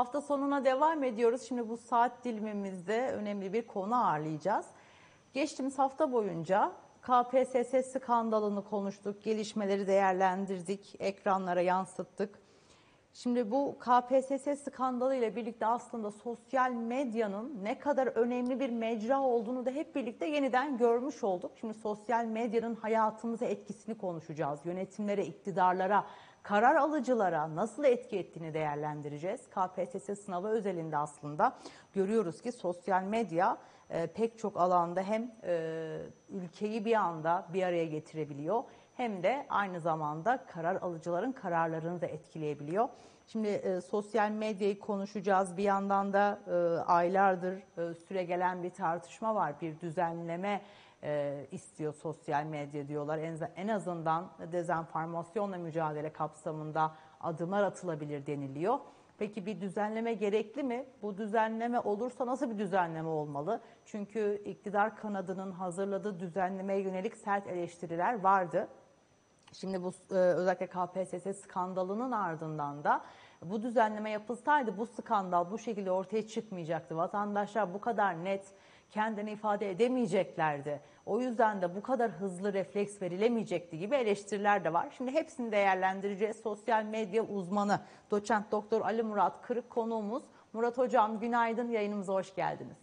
Hafta sonuna devam ediyoruz. Şimdi bu saat dilimimizde önemli bir konu ağırlayacağız. Geçtiğimiz hafta boyunca KPSS skandalını konuştuk, gelişmeleri değerlendirdik, ekranlara yansıttık. Şimdi bu KPSS skandalı ile birlikte aslında sosyal medyanın ne kadar önemli bir mecra olduğunu da hep birlikte yeniden görmüş olduk. Şimdi sosyal medyanın hayatımıza etkisini konuşacağız. Yönetimlere, iktidarlara, karar alıcılara nasıl etki ettiğini değerlendireceğiz. KPSS sınavı özelinde aslında görüyoruz ki sosyal medya pek çok alanda hem ülkeyi bir anda bir araya getirebiliyor, hem de aynı zamanda karar alıcıların kararlarını da etkileyebiliyor. Şimdi sosyal medyayı konuşacağız. Bir yandan da aylardır süregelen bir tartışma var. Bir düzenleme istiyor sosyal medya diyorlar. En azından dezenformasyonla mücadele kapsamında adımlar atılabilir deniliyor. Peki bir düzenleme gerekli mi? Bu düzenleme olursa nasıl bir düzenleme olmalı? Çünkü iktidar kanadının hazırladığı düzenlemeye yönelik sert eleştiriler vardı. Şimdi bu özellikle KPSS skandalının ardından da bu düzenleme yapılsaydı bu skandal bu şekilde ortaya çıkmayacaktı. Vatandaşlar bu kadar net kendini ifade edemeyeceklerdi. O yüzden de bu kadar hızlı refleks verilemeyecekti gibi eleştiriler de var. Şimdi hepsini değerlendireceğiz. Sosyal medya uzmanı doçent doktor Ali Murat Kırık konuğumuz. Murat Hocam günaydın, yayınımıza hoş geldiniz.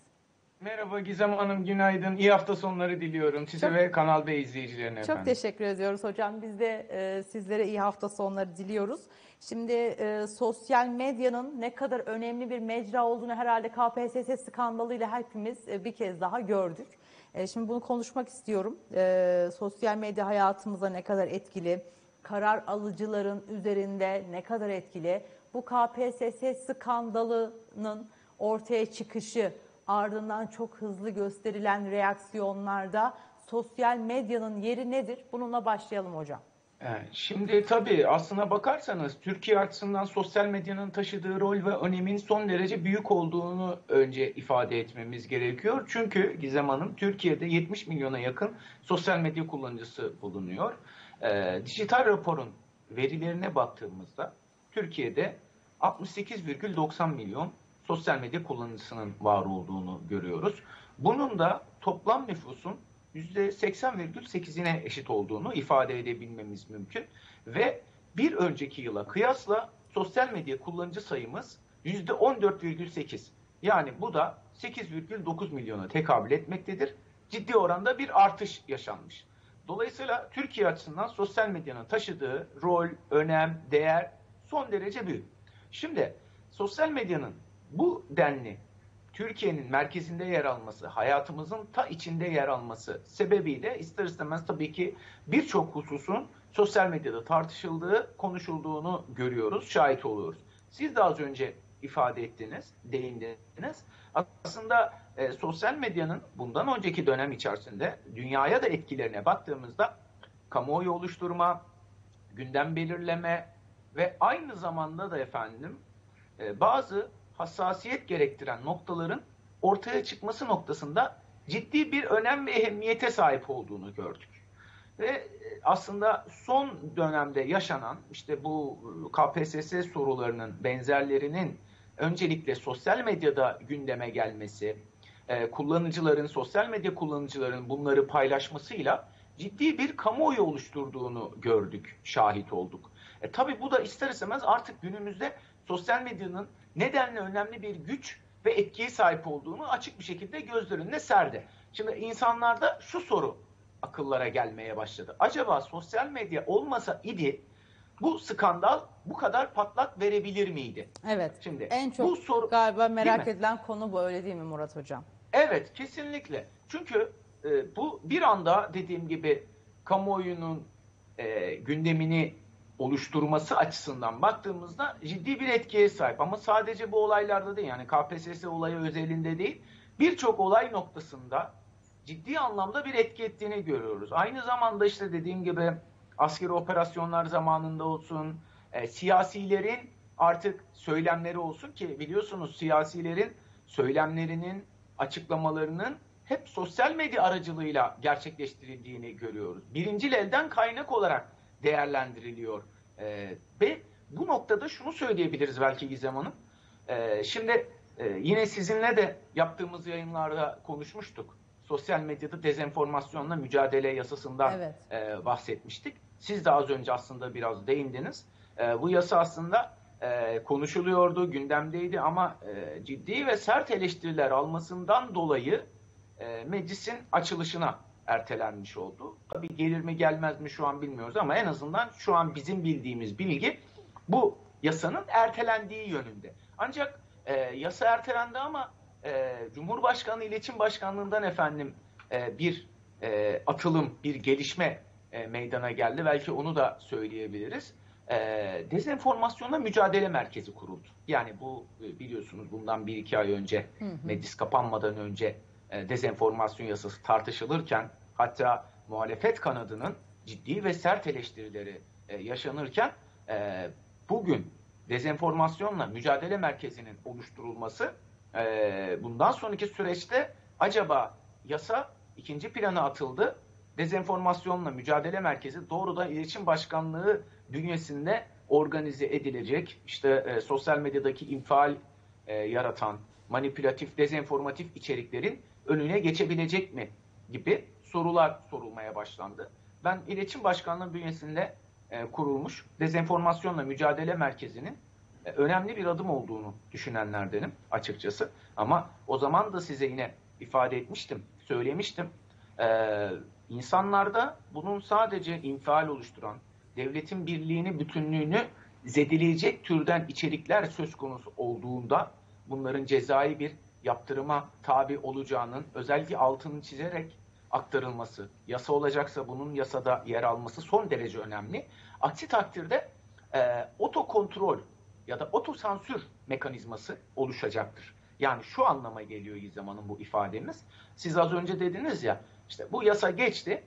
Merhaba Gizem Hanım, günaydın. İyi hafta sonları diliyorum size ve Kanal B izleyicilerine efendim. Çok teşekkür ediyoruz hocam. Biz de sizlere iyi hafta sonları diliyoruz. Şimdi sosyal medyanın ne kadar önemli bir mecra olduğunu herhalde KPSS skandalıyla hepimiz bir kez daha gördük. Şimdi bunu konuşmak istiyorum. Sosyal medya hayatımıza ne kadar etkili, karar alıcıların üzerinde ne kadar etkili, bu KPSS skandalının ortaya çıkışı, ardından çok hızlı gösterilen reaksiyonlarda sosyal medyanın yeri nedir? Bununla başlayalım hocam. Şimdi tabii aslına bakarsanız Türkiye açısından sosyal medyanın taşıdığı rol ve önemin son derece büyük olduğunu önce ifade etmemiz gerekiyor. Çünkü Gizem Hanım Türkiye'de 70 milyona yakın sosyal medya kullanıcısı bulunuyor. Dijital raporun verilerine baktığımızda Türkiye'de 68,90 milyon sosyal medya kullanıcısının var olduğunu görüyoruz. Bunun da toplam nüfusun %80,8'ine eşit olduğunu ifade edebilmemiz mümkün. Ve bir önceki yıla kıyasla sosyal medya kullanıcı sayımız %14,8. Yani bu da 8,9 milyona tekabül etmektedir. Ciddi oranda bir artış yaşanmış. Dolayısıyla Türkiye açısından sosyal medyanın taşıdığı rol, önem, değer son derece büyük. Şimdi sosyal medyanın bu denli Türkiye'nin merkezinde yer alması, hayatımızın ta içinde yer alması sebebiyle ister istemez tabii ki birçok hususun sosyal medyada tartışıldığı, konuşulduğunu görüyoruz, şahit oluyoruz. Siz de az önce ifade ettiniz, değindiniz. Aslında sosyal medyanın bundan önceki dönem içerisinde dünyaya da etkilerine baktığımızda kamuoyu oluşturma, gündem belirleme ve aynı zamanda da efendim bazı hassasiyet gerektiren noktaların ortaya çıkması noktasında ciddi bir önem ve ehemmiyete sahip olduğunu gördük. Ve aslında son dönemde yaşanan işte bu KPSS sorularının benzerlerinin öncelikle sosyal medyada gündeme gelmesi, sosyal medya kullanıcıların bunları paylaşmasıyla ciddi bir kamuoyu oluşturduğunu gördük, şahit olduk. Tabii bu da ister istemez artık günümüzde sosyal medyanın nedenle önemli bir güç ve etkiye sahip olduğunu açık bir şekilde göz önüne serdi. Şimdi insanlarda şu soru akıllara gelmeye başladı. Acaba sosyal medya olmasa idi bu skandal bu kadar patlak verebilir miydi? Evet. Şimdi en çok bu soru, galiba merak edilen konu bu, öyle değil mi Murat Hocam? Evet, kesinlikle. Çünkü bu bir anda dediğim gibi kamuoyunun gündemini oluşturması açısından baktığımızda ciddi bir etkiye sahip. Ama sadece bu olaylarda değil, yani KPSS olayı özelinde değil, birçok olay noktasında ciddi anlamda bir etki ettiğini görüyoruz. Aynı zamanda işte dediğim gibi askeri operasyonlar zamanında olsun, siyasilerin artık söylemleri olsun ki biliyorsunuz siyasilerin söylemlerinin, açıklamalarının hep sosyal medya aracılığıyla gerçekleştirildiğini görüyoruz. Birincil elden kaynak olarak değerlendiriliyor. Ve bu noktada şunu söyleyebiliriz belki Gizem Hanım. Şimdi yine sizinle de yaptığımız yayınlarda konuşmuştuk. Sosyal medyada dezenformasyonla mücadele yasasından bahsetmiştik. Siz de az önce aslında biraz değindiniz. Bu yasa aslında konuşuluyordu, gündemdeydi ama ciddi ve sert eleştiriler almasından dolayı meclisin açılışına ertelenmiş oldu. Tabii gelir mi gelmez mi şu an bilmiyoruz ama en azından şu an bizim bildiğimiz bilgi bu yasanın ertelendiği yönünde. Ancak yasa ertelendi ama Cumhurbaşkanı İletişim Başkanlığı'ndan bir atılım, bir gelişme meydana geldi. Belki onu da söyleyebiliriz. Dezenformasyonla mücadele merkezi kuruldu. Yani bu biliyorsunuz bundan 1-2 ay önce meclis kapanmadan önce dezenformasyon yasası tartışılırken hatta muhalefet kanadının ciddi ve sert eleştirileri yaşanırken bugün dezenformasyonla mücadele merkezinin oluşturulması bundan sonraki süreçte acaba yasa ikinci plana atıldı. Dezenformasyonla mücadele merkezi doğrudan İletişim Başkanlığı bünyesinde organize edilecek. İşte sosyal medyadaki infial yaratan, manipülatif, dezenformatif içeriklerin önüne geçebilecek mi gibi sorular sorulmaya başlandı. Ben İletişim Başkanlığı bünyesinde kurulmuş dezenformasyonla mücadele merkezinin önemli bir adım olduğunu düşünenlerdenim açıkçası. Ama o zaman da size yine ifade etmiştim, söylemiştim. İnsanlarda bunun sadece infial oluşturan, devletin birliğini, bütünlüğünü zedeleyecek türden içerikler söz konusu olduğunda bunların cezai bir yaptırıma tabi olacağının özellikle altını çizerek aktarılması, yasa olacaksa bunun yasada yer alması son derece önemli. Aksi takdirde otokontrol ya da otosansür mekanizması oluşacaktır. Yani şu anlama geliyor Gizem Hanım bu ifademiz. Siz az önce dediniz ya, işte bu yasa geçti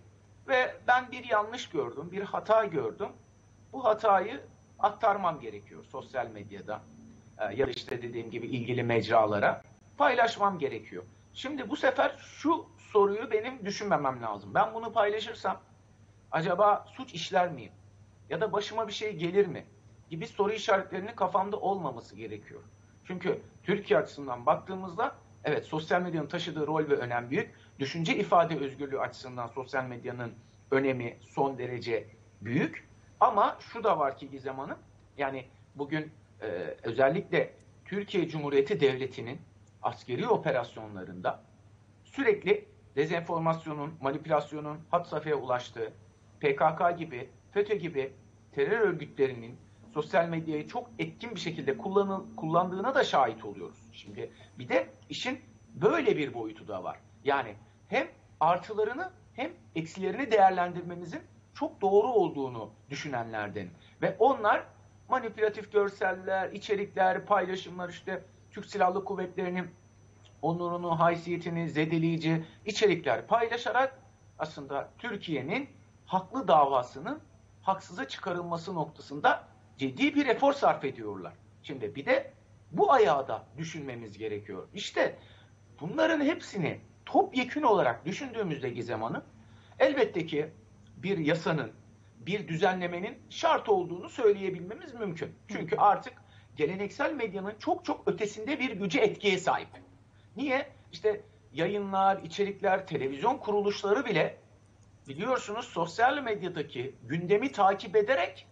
ve ben bir yanlış gördüm, bir hata gördüm. Bu hatayı aktarmam gerekiyor sosyal medyada ya da işte dediğim gibi ilgili mecralara paylaşmam gerekiyor. Şimdi bu sefer şu soruyu benim düşünmemem lazım. Ben bunu paylaşırsam acaba suç işler miyim? Ya da başıma bir şey gelir mi? Gibi soru işaretlerinin kafamda olmaması gerekiyor. Çünkü Türkiye açısından baktığımızda evet sosyal medyanın taşıdığı rol ve önem büyük. Düşünce ifade özgürlüğü açısından sosyal medyanın önemi son derece büyük. Ama şu da var ki Gizem Hanım, yani bugün özellikle Türkiye Cumhuriyeti Devleti'nin askeri operasyonlarında sürekli dezenformasyonun, manipülasyonun had safhaya ulaştığı, PKK gibi, FETÖ gibi terör örgütlerinin sosyal medyayı çok etkin bir şekilde kullandığına da şahit oluyoruz. Şimdi bir de işin böyle bir boyutu da var. Yani hem artılarını hem eksilerini değerlendirmemizin çok doğru olduğunu düşünenlerden. Ve onlar manipülatif görseller, içerikler, paylaşımlar, işte Türk Silahlı Kuvvetleri'nin onurunu, haysiyetini zedeleyici içerikler paylaşarak aslında Türkiye'nin haklı davasının haksıza çıkarılması noktasında ciddi bir efor sarf ediyorlar. Şimdi bir de bu ayağı da düşünmemiz gerekiyor. İşte bunların hepsini topyekün olarak düşündüğümüzde Gizem Hanım, elbette ki bir yasanın, bir düzenlemenin şart olduğunu söyleyebilmemiz mümkün. Çünkü artık geleneksel medyanın çok çok ötesinde bir güce etkiye sahip. Niye? İşte yayınlar, içerikler, televizyon kuruluşları bile biliyorsunuz sosyal medyadaki gündemi takip ederek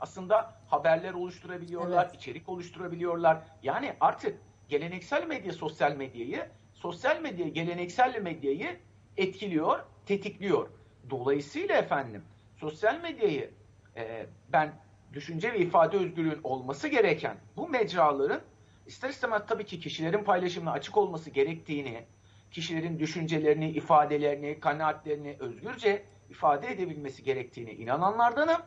aslında haberler oluşturabiliyorlar, içerik oluşturabiliyorlar. Yani artık geleneksel medya sosyal medyayı, sosyal medya geleneksel medyayı etkiliyor, tetikliyor. Dolayısıyla efendim sosyal medyayı ben düşünce ve ifade özgürlüğün olması gereken bu mecraların ister istemez tabii ki kişilerin paylaşımına açık olması gerektiğini, kişilerin düşüncelerini, ifadelerini, kanaatlerini özgürce ifade edebilmesi gerektiğine inananlardanım.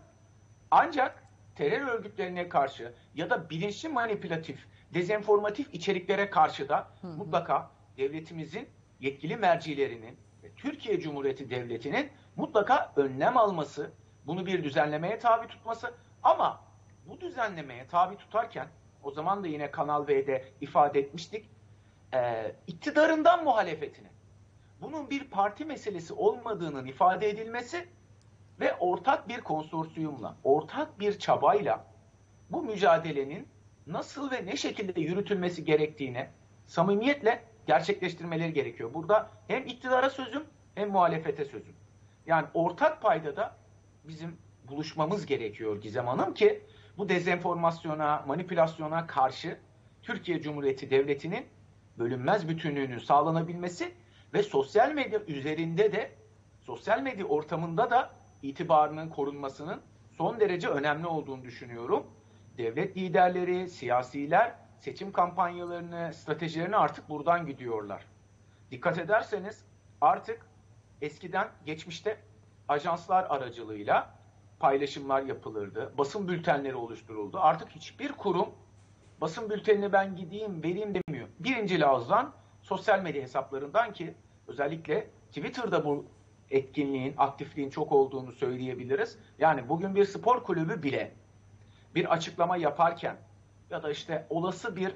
Ancak terör örgütlerine karşı ya da bilinçli manipülatif, dezenformatif içeriklere karşı da mutlaka devletimizin yetkili mercilerinin, Türkiye Cumhuriyeti Devleti'nin mutlaka önlem alması, bunu bir düzenlemeye tabi tutması ama bu düzenlemeye tabi tutarken o zaman da yine Kanal B'de ifade etmiştik, iktidarından muhalefetine bunun bir parti meselesi olmadığının ifade edilmesi ve ortak bir konsorsiyumla, ortak bir çabayla bu mücadelenin nasıl ve ne şekilde yürütülmesi gerektiğini samimiyetle gerçekleştirmeleri gerekiyor. Burada hem iktidara sözüm hem muhalefete sözüm. Yani ortak payda da bizim buluşmamız gerekiyor Gizem Hanım ki bu dezenformasyona, manipülasyona karşı Türkiye Cumhuriyeti Devleti'nin bölünmez bütünlüğünün sağlanabilmesi ve sosyal medya üzerinde de, sosyal medya ortamında da itibarının korunmasının son derece önemli olduğunu düşünüyorum. Devlet liderleri, siyasiler seçim kampanyalarını, stratejilerini artık buradan gidiyorlar. Dikkat ederseniz artık eskiden geçmişte ajanslar aracılığıyla paylaşımlar yapılırdı, basın bültenleri oluşturuldu. Artık hiçbir kurum basın bültenine ben gideyim, vereyim demiyor. Birinci ağızdan sosyal medya hesaplarından ki özellikle Twitter'da bu etkinliğin, aktifliğin çok olduğunu söyleyebiliriz. Yani bugün bir spor kulübü bile bir açıklama yaparken ya da işte olası bir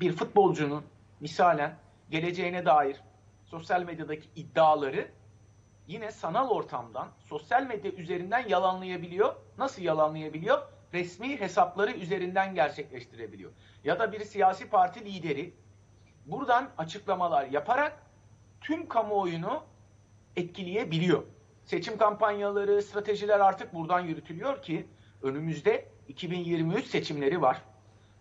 bir futbolcunun misalen geleceğine dair sosyal medyadaki iddiaları yine sanal ortamdan, sosyal medya üzerinden yalanlayabiliyor. Nasıl yalanlayabiliyor? Resmi hesapları üzerinden gerçekleştirebiliyor. Ya da bir siyasi parti lideri buradan açıklamalar yaparak tüm kamuoyunu etkileyebiliyor. Seçim kampanyaları, stratejiler artık buradan yürütülüyor ki önümüzde 2023 seçimleri var.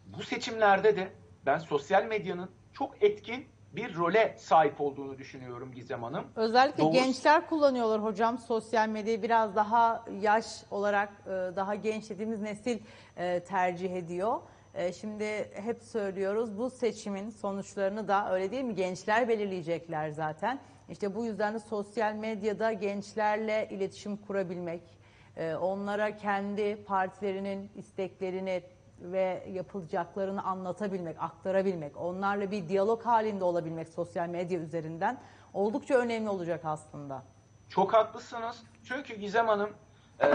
Bu seçimlerde de ben sosyal medyanın çok etkin bir role sahip olduğunu düşünüyorum Gizem Hanım. Özellikle gençler kullanıyorlar hocam sosyal medyayı, biraz daha yaş olarak daha genç dediğimiz nesil tercih ediyor. Şimdi hep söylüyoruz bu seçimin sonuçlarını da öyle değil mi? Gençler belirleyecekler zaten. İşte bu yüzden de sosyal medyada gençlerle iletişim kurabilmek, onlara kendi partilerinin isteklerini ve yapılacaklarını anlatabilmek, aktarabilmek, onlarla bir diyalog halinde olabilmek sosyal medya üzerinden oldukça önemli olacak aslında. Çok haklısınız. Çünkü Gizem Hanım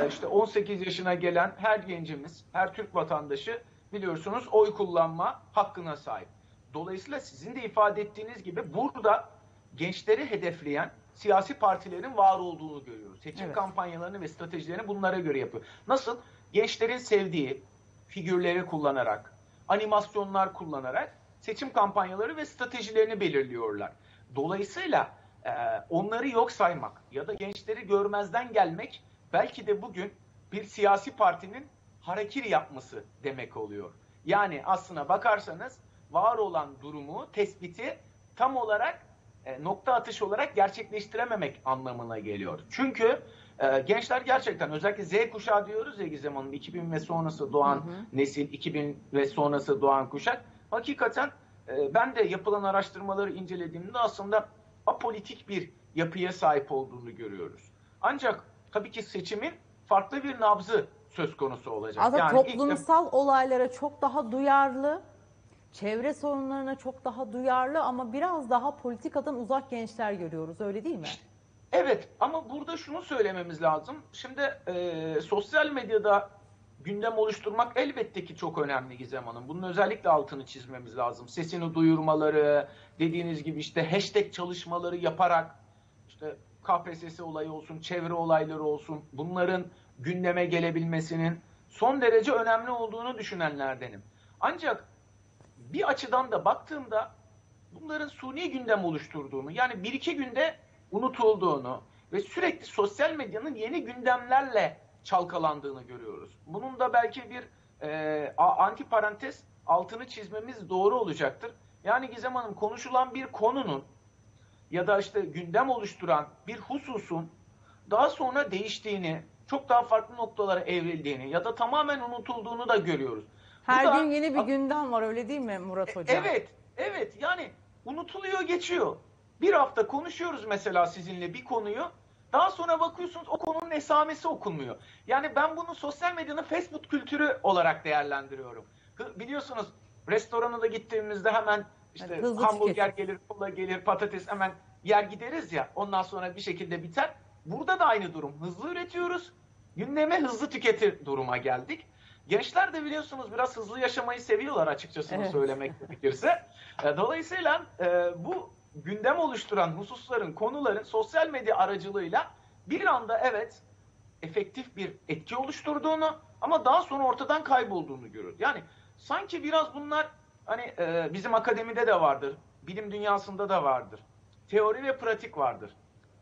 işte 18 yaşına gelen her gencimiz, her Türk vatandaşı biliyorsunuz oy kullanma hakkına sahip. Dolayısıyla sizin de ifade ettiğiniz gibi burada gençleri hedefleyen siyasi partilerin var olduğunu görüyoruz. Seçim kampanyalarını ve stratejilerini bunlara göre yapıyor. Nasıl? Gençlerin sevdiği figürleri kullanarak, animasyonlar kullanarak seçim kampanyaları ve stratejilerini belirliyorlar. Dolayısıyla onları yok saymak ya da gençleri görmezden gelmek belki de bugün bir siyasi partinin harekir yapması demek oluyor. Yani aslına bakarsanız var olan durumu, tespiti tam olarak nokta atışı olarak gerçekleştirememek anlamına geliyor. Çünkü gençler gerçekten özellikle Z kuşağı diyoruz ya Gizem Hanım, 2000 ve sonrası doğan nesil, 2000 ve sonrası doğan kuşak. Hakikaten ben de yapılan araştırmaları incelediğimde aslında apolitik bir yapıya sahip olduğunu görüyoruz. Ancak tabii ki seçimin farklı bir nabzı söz konusu olacak. Aslında yani toplumsal olaylara çok daha duyarlı, çevre sorunlarına çok daha duyarlı ama biraz daha politikadan uzak gençler görüyoruz, öyle değil mi? Evet ama burada şunu söylememiz lazım. Şimdi sosyal medyada gündem oluşturmak elbette ki çok önemli Gizem Hanım. Bunun özellikle altını çizmemiz lazım. Sesini duyurmaları, dediğiniz gibi işte hashtag çalışmaları yaparak işte KPSS olayı olsun, çevre olayları olsun bunların gündeme gelebilmesinin son derece önemli olduğunu düşünenlerdenim. Ancak bir açıdan da baktığımda bunların suni gündem oluşturduğunu, yani bir iki günde unutulduğunu ve sürekli sosyal medyanın yeni gündemlerle çalkalandığını görüyoruz. Bunun da belki bir antiparantez altını çizmemiz doğru olacaktır. Yani Gizem Hanım, konuşulan bir konunun ya da işte gündem oluşturan bir hususun daha sonra değiştiğini, çok daha farklı noktalara evrildiğini ya da tamamen unutulduğunu da görüyoruz. Her gün yeni bir gündem var, öyle değil mi Murat Hocam? Evet, evet. Yani unutuluyor, geçiyor. Bir hafta konuşuyoruz mesela sizinle bir konuyu. Daha sonra bakıyorsunuz o konunun esamesi okunmuyor. Yani ben bunu sosyal medyanın fast food kültürü olarak değerlendiriyorum. Biliyorsunuz restorana da gittiğimizde hemen işte hamburger gelir, kola gelir, patates hemen yer gideriz ya. Ondan sonra bir şekilde biter. Burada da aynı durum. Hızlı üretiyoruz. Gündeme hızlı tüketir duruma geldik. Gençler de biliyorsunuz biraz hızlı yaşamayı seviyorlar açıkçası söylemek gerekirse. Dolayısıyla bu gündem oluşturan hususların, konuların sosyal medya aracılığıyla bir anda efektif bir etki oluşturduğunu ama daha sonra ortadan kaybolduğunu görüyoruz. Yani sanki biraz bunlar hani bizim akademide de vardır, bilim dünyasında da vardır. Teori ve pratik vardır.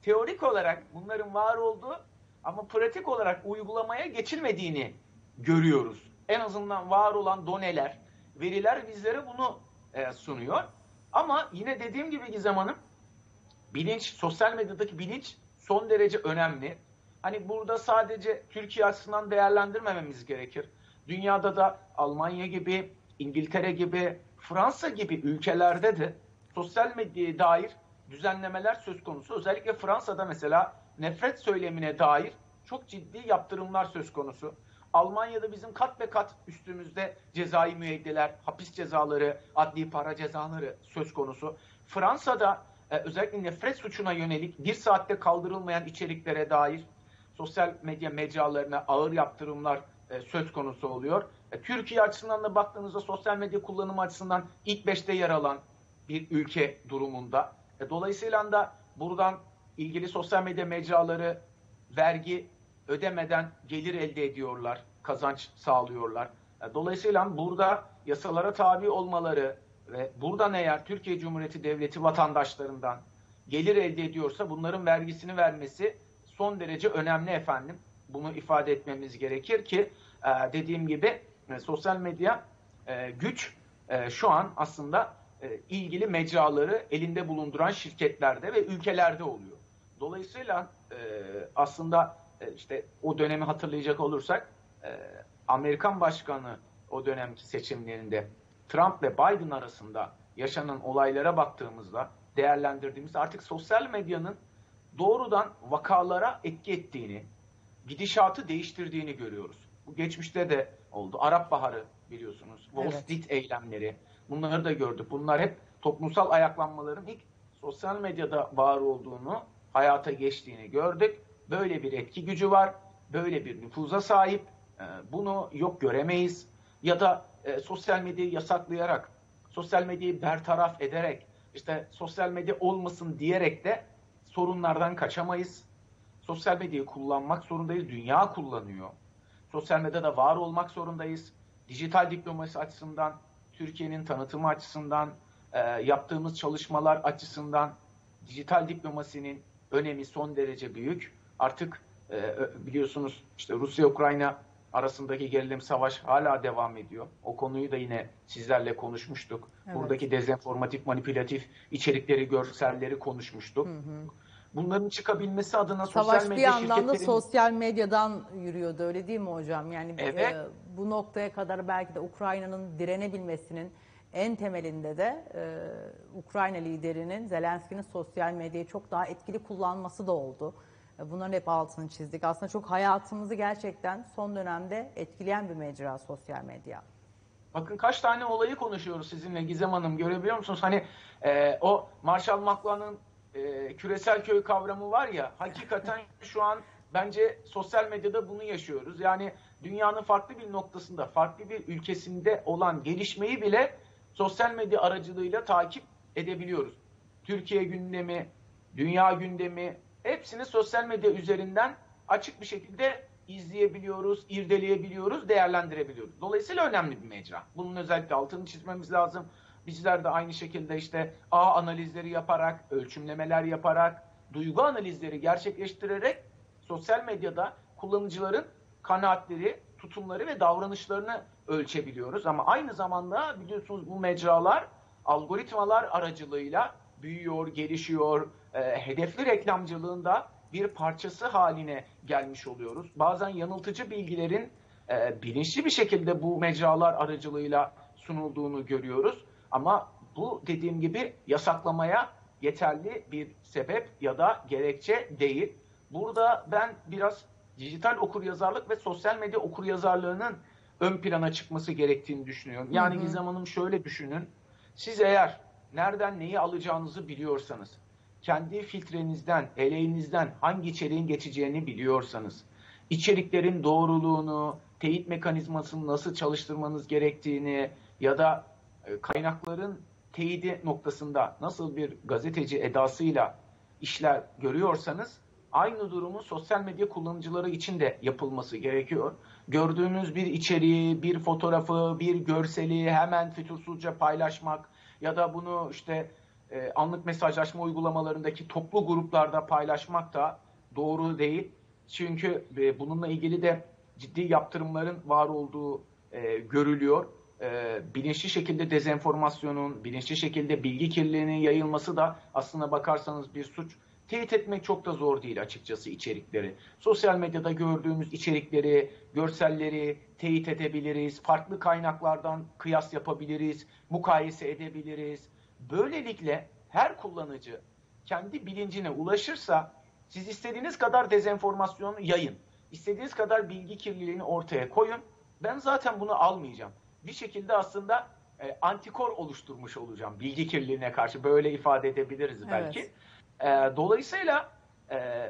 Teorik olarak bunların var olduğu ama pratik olarak uygulamaya geçilmediğini görüyoruz. En azından var olan doneler, veriler bizlere bunu sunuyor. Ama yine dediğim gibi Gizem Hanım, bilinç, sosyal medyadaki bilinç son derece önemli. Hani burada sadece Türkiye açısından değerlendirmememiz gerekir. Dünyada da Almanya gibi, İngiltere gibi, Fransa gibi ülkelerde de sosyal medyaya dair düzenlemeler söz konusu. Özellikle Fransa'da mesela nefret söylemine dair çok ciddi yaptırımlar söz konusu. Almanya'da bizim kat be kat üstümüzde cezai müeyyideler, hapis cezaları, adli para cezaları söz konusu. Fransa'da özellikle nefret suçuna yönelik bir saatte kaldırılmayan içeriklere dair sosyal medya mecralarına ağır yaptırımlar söz konusu oluyor. Türkiye açısından da baktığınızda sosyal medya kullanımı açısından ilk 5'te yer alan bir ülke durumunda. Dolayısıyla da buradan ilgili sosyal medya mecraları vergi ödemeden gelir elde ediyorlar, kazanç sağlıyorlar. Dolayısıyla burada yasalara tabi olmaları ve buradan eğer Türkiye Cumhuriyeti Devleti vatandaşlarından gelir elde ediyorsa bunların vergisini vermesi son derece önemli efendim. Bunu ifade etmemiz gerekir ki dediğim gibi sosyal medya güç şu an aslında ilgili mecraları elinde bulunduran şirketlerde ve ülkelerde oluyor. Dolayısıyla aslında işte o dönemi hatırlayacak olursak Amerikan başkanı o dönemki seçimlerinde Trump ve Biden arasında yaşanan olaylara baktığımızda değerlendirdiğimiz artık sosyal medyanın doğrudan vakalara etki ettiğini, gidişatı değiştirdiğini görüyoruz. Bu geçmişte de oldu. Arap Baharı biliyorsunuz. Wall Street eylemleri. Bunları da gördük. Bunlar hep toplumsal ayaklanmaların ilk sosyal medyada var olduğunu, hayata geçtiğini gördük. Böyle bir etki gücü var. Böyle bir nüfuza sahip. Bunu yok göremeyiz. Ya da sosyal medyayı yasaklayarak, sosyal medyayı bertaraf ederek, işte sosyal medya olmasın diyerek de sorunlardan kaçamayız. Sosyal medyayı kullanmak zorundayız. Dünya kullanıyor. Sosyal medyada var olmak zorundayız. Dijital diplomasi açısından, Türkiye'nin tanıtımı açısından, yaptığımız çalışmalar açısından dijital diplomasinin önemi son derece büyük. Artık biliyorsunuz işte Rusya-Ukrayna arasındaki gerilim savaş hala devam ediyor. O konuyu da yine sizlerle konuşmuştuk. Evet. Buradaki dezenformatif, manipülatif içerikleri, görselleri konuşmuştuk. Hı hı. Bunların çıkabilmesi adına sosyal medya şirketleri... Savaş bir anlamda sosyal medyadan yürüyordu, öyle değil mi hocam? Yani evet. Bu noktaya kadar belki de Ukrayna'nın direnebilmesinin en temelinde de Ukrayna liderinin, Zelenski'nin sosyal medyayı çok daha etkili kullanması da oldu. Bunların hep altını çizdik. Aslında çok hayatımızı gerçekten son dönemde etkileyen bir mecra sosyal medya. Bakın kaç tane olayı konuşuyoruz sizinle Gizem Hanım, görebiliyor musunuz? Hani o Marshall McLuhan'ın küresel köy kavramı var ya, hakikaten şu an bence sosyal medyada bunu yaşıyoruz. Yani dünyanın farklı bir noktasında, farklı bir ülkesinde olan gelişmeyi bile sosyal medya aracılığıyla takip edebiliyoruz. Türkiye gündemi, dünya gündemi, hepsini sosyal medya üzerinden açık bir şekilde izleyebiliyoruz, irdeleyebiliyoruz, değerlendirebiliyoruz. Dolayısıyla önemli bir mecra. Bunun özellikle altını çizmemiz lazım. Bizler de aynı şekilde işte ağ analizleri yaparak, ölçümlemeler yaparak, duygu analizleri gerçekleştirerek sosyal medyada kullanıcıların kanaatleri, tutumları ve davranışlarını ölçebiliyoruz. Ama aynı zamanda biliyorsunuz bu mecralar algoritmalar aracılığıyla büyüyor, gelişiyor, hedefli reklamcılığın da bir parçası haline gelmiş oluyoruz. Bazen yanıltıcı bilgilerin bilinçli bir şekilde bu mecralar aracılığıyla sunulduğunu görüyoruz. Ama bu dediğim gibi yasaklamaya yeterli bir sebep ya da gerekçe değil. Burada ben biraz dijital okuryazarlık ve sosyal medya okuryazarlığının ön plana çıkması gerektiğini düşünüyorum. Yani Gizem Hanım şöyle düşünün. Siz eğer nereden neyi alacağınızı biliyorsanız, kendi filtrenizden, eleğinizden hangi içeriğin geçeceğini biliyorsanız, içeriklerin doğruluğunu, teyit mekanizmasını nasıl çalıştırmanız gerektiğini ya da kaynakların teyidi noktasında nasıl bir gazeteci edasıyla işler görüyorsanız aynı durumun sosyal medya kullanıcıları için de yapılması gerekiyor. Gördüğünüz bir içeriği, bir fotoğrafı, bir görseli hemen fütursuzca paylaşmak ya da bunu işte anlık mesajlaşma uygulamalarındaki toplu gruplarda paylaşmak da doğru değil. Çünkü bununla ilgili de ciddi yaptırımların var olduğu görülüyor. Bilinçli şekilde dezenformasyonun, bilinçli şekilde bilgi kirliliğinin yayılması da aslına bakarsanız bir suç. Teyit etmek çok da zor değil açıkçası içerikleri. Sosyal medyada gördüğümüz içerikleri, görselleri teyit edebiliriz. Farklı kaynaklardan kıyas yapabiliriz, mukayese edebiliriz. Böylelikle her kullanıcı kendi bilincine ulaşırsa siz istediğiniz kadar dezenformasyonu yayın, istediğiniz kadar bilgi kirliliğini ortaya koyun. Ben zaten bunu almayacağım. Bir şekilde aslında antikor oluşturmuş olacağım bilgi kirliliğine karşı. Böyle ifade edebiliriz belki. Evet. Dolayısıyla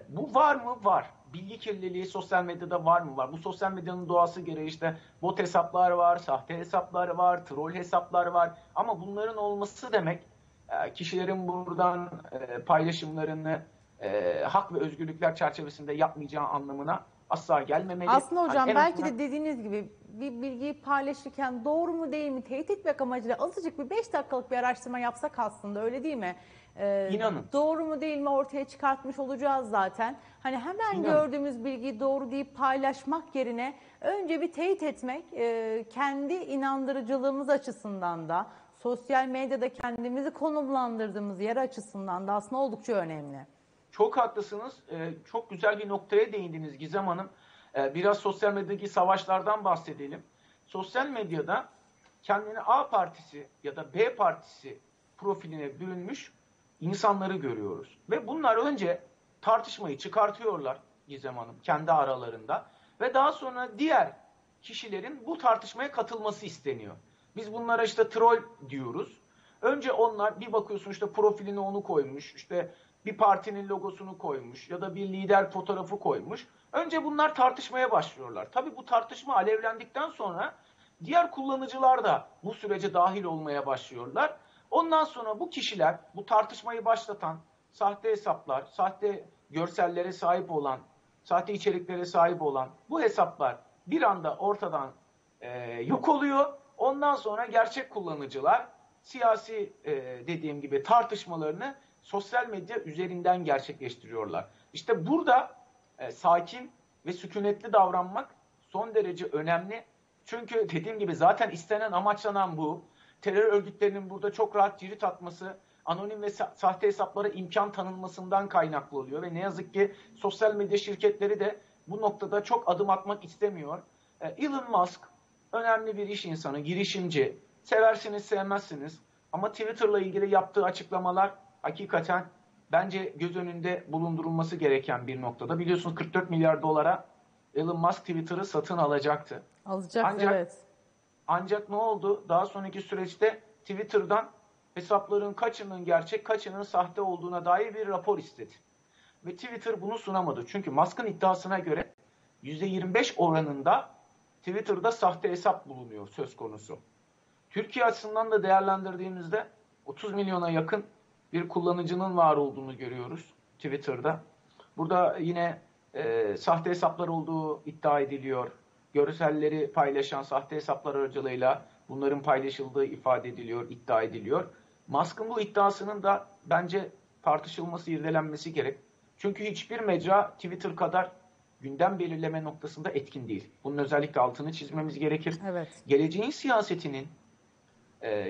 bu var mı? Var. Bilgi kirliliği sosyal medyada var mı? Var. Bu sosyal medyanın doğası gereği işte bot hesaplar var, sahte hesaplar var, troll hesaplar var. Ama bunların olması demek kişilerin buradan paylaşımlarını hak ve özgürlükler çerçevesinde yapmayacağı anlamına asla gelmemeli. Aslında hocam yani belki de dediğiniz gibi bir bilgiyi paylaşırken doğru mu değil mi teyit etmek amacıyla azıcık bir 5 dakikalık bir araştırma yapsak aslında, öyle değil mi? İnanın. Doğru mu değil mi ortaya çıkartmış olacağız zaten. Hani hemen İnanın. Gördüğümüz bilgiyi doğru deyip paylaşmak yerine önce bir teyit etmek kendi inandırıcılığımız açısından da sosyal medyada kendimizi konumlandırdığımız yer açısından da aslında oldukça önemli. Çok haklısınız. Çok güzel bir noktaya değindiniz Gizem Hanım. Biraz sosyal medyadaki savaşlardan bahsedelim. Sosyal medyada kendini A partisi ya da B partisi profiline bürünmüş insanları görüyoruz. Ve bunlar önce tartışmayı çıkartıyorlar Gizem Hanım kendi aralarında. Ve daha sonra diğer kişilerin bu tartışmaya katılması isteniyor. Biz bunlara işte troll diyoruz. Önce onlar bir bakıyorsun işte profiline onu koymuş, işte bir partinin logosunu koymuş ya da bir lider fotoğrafı koymuş. Önce bunlar tartışmaya başlıyorlar. Tabii bu tartışma alevlendikten sonra diğer kullanıcılar da bu sürece dahil olmaya başlıyorlar. Ondan sonra bu kişiler, bu tartışmayı başlatan sahte hesaplar, sahte görsellere sahip olan, sahte içeriklere sahip olan bu hesaplar bir anda ortadan yok oluyor. Ondan sonra gerçek kullanıcılar siyasi dediğim gibi tartışmalarını sosyal medya üzerinden gerçekleştiriyorlar. İşte burada sakin ve sükunetli davranmak son derece önemli. Çünkü dediğim gibi zaten istenen, amaçlanan bu. Terör örgütlerinin burada çok rahat cirit atması, anonim ve sahte hesaplara imkan tanınmasından kaynaklı oluyor. Ve ne yazık ki sosyal medya şirketleri de bu noktada çok adım atmak istemiyor. Elon Musk önemli bir iş insanı, girişimci. Seversiniz, sevmezsiniz. Ama Twitter'la ilgili yaptığı açıklamalar hakikaten bence göz önünde bulundurulması gereken bir noktada. Biliyorsunuz 44 milyar dolara Elon Musk Twitter'ı satın alacaktı. Alacak, evet. Ancak ne oldu? Daha sonraki süreçte Twitter'dan hesapların kaçının gerçek, kaçının sahte olduğuna dair bir rapor istedi. Ve Twitter bunu sunamadı. Çünkü Musk'ın iddiasına göre %25 oranında Twitter'da sahte hesap bulunuyor söz konusu. Türkiye açısından da değerlendirdiğimizde 30 milyona yakın bir kullanıcının var olduğunu görüyoruz Twitter'da. Burada yine sahte hesaplar olduğu iddia ediliyor. Görselleri paylaşan sahte hesaplar aracılığıyla bunların paylaşıldığı ifade ediliyor, iddia ediliyor. Musk'ın bu iddiasının da bence tartışılması, irdelenmesi gerek. Çünkü hiçbir mecra Twitter kadar gündem belirleme noktasında etkin değil. Bunun özellikle altını çizmemiz gerekir. Evet. Geleceğin siyasetinin,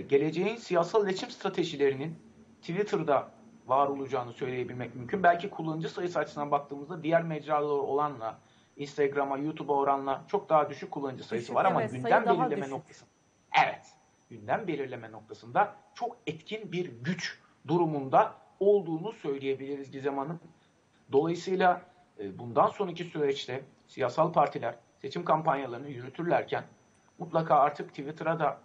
geleceğin siyasal iletişim stratejilerinin Twitter'da var olacağını söyleyebilmek mümkün. Belki kullanıcı sayısı açısından baktığımızda diğer mecralar olanla, Instagram'a, YouTube'a oranla çok daha düşük kullanıcı sayısı var, ama evet, gündem belirleme noktasında, evet, gündem belirleme noktasında çok etkin bir güç durumunda olduğunu söyleyebiliriz Gizem Hanım. Dolayısıyla bundan sonraki süreçte siyasal partiler seçim kampanyalarını yürütürlerken mutlaka artık Twitter'a da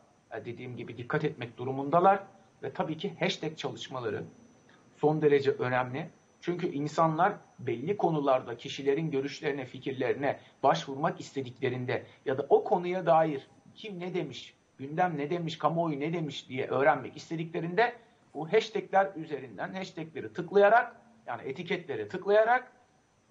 dediğim gibi dikkat etmek durumundalar. Ve tabii ki hashtag çalışmaları son derece önemli. Çünkü insanlar belli konularda kişilerin görüşlerine, fikirlerine başvurmak istediklerinde ya da o konuya dair kim ne demiş, gündem ne demiş, kamuoyu ne demiş diye öğrenmek istediklerinde bu hashtagler üzerinden hashtagleri tıklayarak, yani etiketleri tıklayarak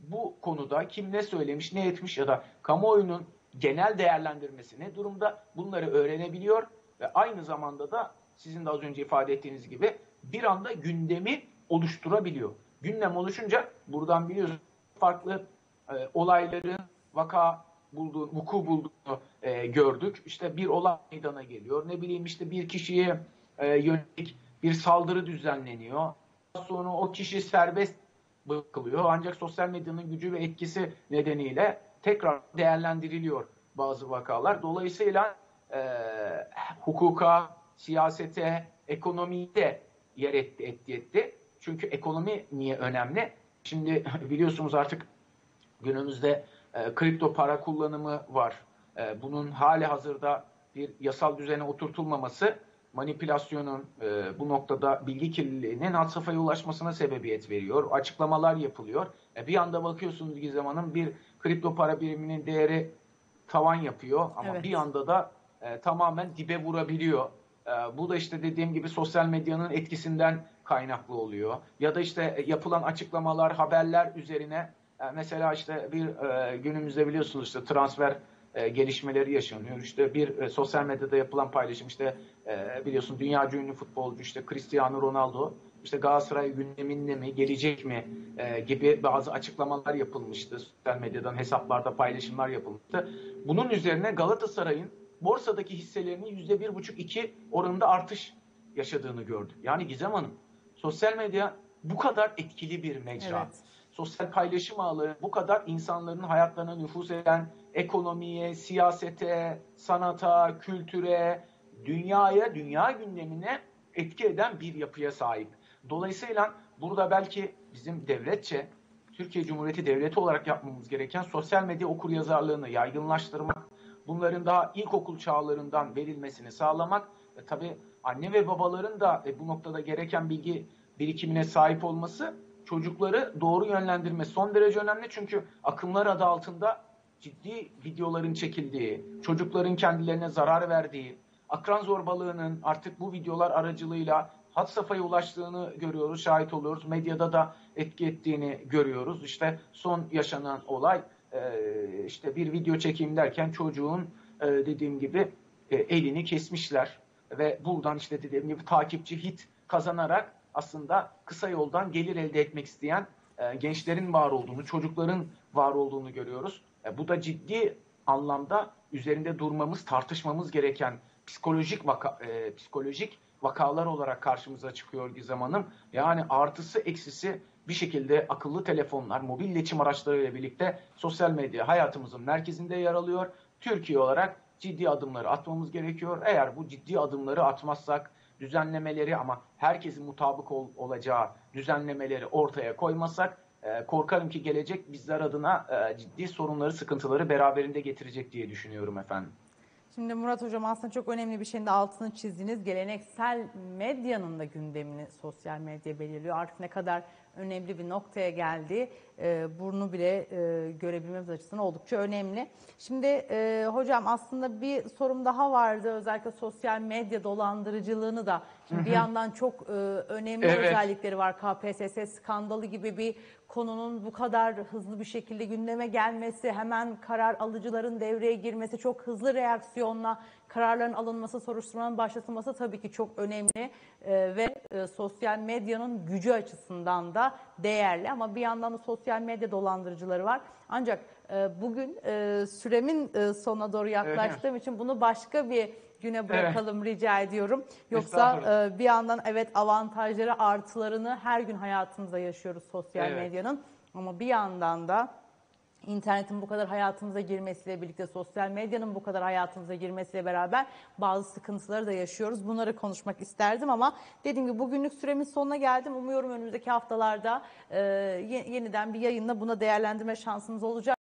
bu konuda kim ne söylemiş, ne etmiş ya da kamuoyunun genel değerlendirmesi ne durumda, bunları öğrenebiliyor ve aynı zamanda da sizin de az önce ifade ettiğiniz gibi bir anda gündemi oluşturabiliyor. Gündem oluşunca buradan biliyorsunuz farklı olayların vuku bulduğunu gördük. İşte bir olay meydana geliyor. Ne bileyim işte bir kişiye yönelik bir saldırı düzenleniyor. Sonra o kişi serbest bırakılıyor. Ancak sosyal medyanın gücü ve etkisi nedeniyle tekrar değerlendiriliyor bazı vakalar. Dolayısıyla hukuka, siyasete, ekonomiye de yer etti. Çünkü ekonomi niye önemli? Şimdi biliyorsunuz artık günümüzde kripto para kullanımı var. Bunun hali hazırda bir yasal düzene oturtulmaması manipülasyonun bu noktada bilgi kirliliğinin had safhaya ulaşmasına sebebiyet veriyor. Açıklamalar yapılıyor. Bir anda bakıyorsunuz Gizem Hanım bir kripto para biriminin değeri tavan yapıyor ama evet, bir anda da tamamen dibe vurabiliyor. Bu da işte dediğim gibi sosyal medyanın etkisinden kaynaklı oluyor. Ya da işte yapılan açıklamalar, haberler üzerine mesela işte bir günümüzde biliyorsunuz işte transfer gelişmeleri yaşanıyor. İşte bir sosyal medyada yapılan paylaşım işte biliyorsun dünyaca ünlü futbolcu işte Cristiano Ronaldo işte Galatasaray gündeminde mi, gelecek mi gibi bazı açıklamalar yapılmıştı. Sosyal medyadan hesaplarda paylaşımlar yapılmıştı. Bunun üzerine Galatasaray'ın borsadaki hisselerinin %1,5-2 oranında artış yaşadığını gördük. Yani Gizem Hanım, sosyal medya bu kadar etkili bir mecra. Evet. Sosyal paylaşım ağları bu kadar insanların hayatlarına nüfuz eden, ekonomiye, siyasete, sanata, kültüre, dünyaya, dünya gündemine etki eden bir yapıya sahip. Dolayısıyla burada belki bizim devletçe, Türkiye Cumhuriyeti Devleti olarak yapmamız gereken sosyal medya okuryazarlığını yaygınlaştırmak, bunların daha ilkokul çağlarından verilmesini sağlamak ve tabii anne ve babaların da bu noktada gereken bilgi birikimine sahip olması, çocukları doğru yönlendirme son derece önemli. Çünkü akımlar adı altında ciddi videoların çekildiği, çocukların kendilerine zarar verdiği, akran zorbalığının artık bu videolar aracılığıyla had safhaya ulaştığını görüyoruz, şahit oluyoruz. Medyada da etki ettiğini görüyoruz. İşte son yaşanan olay, işte bir video çekeyim derken çocuğun dediğim gibi elini kesmişler ve buradan işte dediğim gibi takipçi hit kazanarak aslında kısa yoldan gelir elde etmek isteyen gençlerin var olduğunu, çocukların var olduğunu görüyoruz. Bu da ciddi anlamda üzerinde durmamız, tartışmamız gereken psikolojik vakalar olarak karşımıza çıkıyor Gizem Hanım. Yani artısı eksisi bir şekilde akıllı telefonlar, mobil iletişim araçlarıyla birlikte sosyal medya hayatımızın merkezinde yer alıyor. Türkiye olarak ciddi adımları atmamız gerekiyor. Eğer bu ciddi adımları atmazsak, düzenlemeleri ama herkesin mutabık olacağı düzenlemeleri ortaya koymazsak korkarım ki gelecek bizler adına ciddi sorunları, sıkıntıları beraberinde getirecek diye düşünüyorum efendim. Şimdi Murat Hocam aslında çok önemli bir şeyin de altını çizdiğiniz geleneksel medyanın da gündemini sosyal medya belirliyor. Artık ne kadar önemli bir noktaya geldi, bunu bile görebilmemiz açısından oldukça önemli. Şimdi hocam aslında bir sorum daha vardı, özellikle sosyal medya dolandırıcılığını da. Şimdi bir yandan çok önemli özellikleri var. KPSS skandalı gibi bir konunun bu kadar hızlı bir şekilde gündeme gelmesi, hemen karar alıcıların devreye girmesi, çok hızlı reaksiyonla kararların alınması, soruşturmanın başlatılması tabii ki çok önemli ve sosyal medyanın gücü açısından da değerli. Ama bir yandan da sosyal medya dolandırıcıları var. Ancak bugün süremin sonuna doğru yaklaştığım için bunu başka bir güne bırakalım rica ediyorum. Yoksa bir yandan evet avantajları, artılarını her gün hayatımızda yaşıyoruz sosyal medyanın. Ama bir yandan da İnternetin bu kadar hayatımıza girmesiyle birlikte, sosyal medyanın bu kadar hayatımıza girmesiyle beraber bazı sıkıntıları da yaşıyoruz. Bunları konuşmak isterdim ama dediğim gibi bugünlük süremin sonuna geldim. Umuyorum önümüzdeki haftalarda yeniden bir yayınla buna değerlendirme şansımız olacak.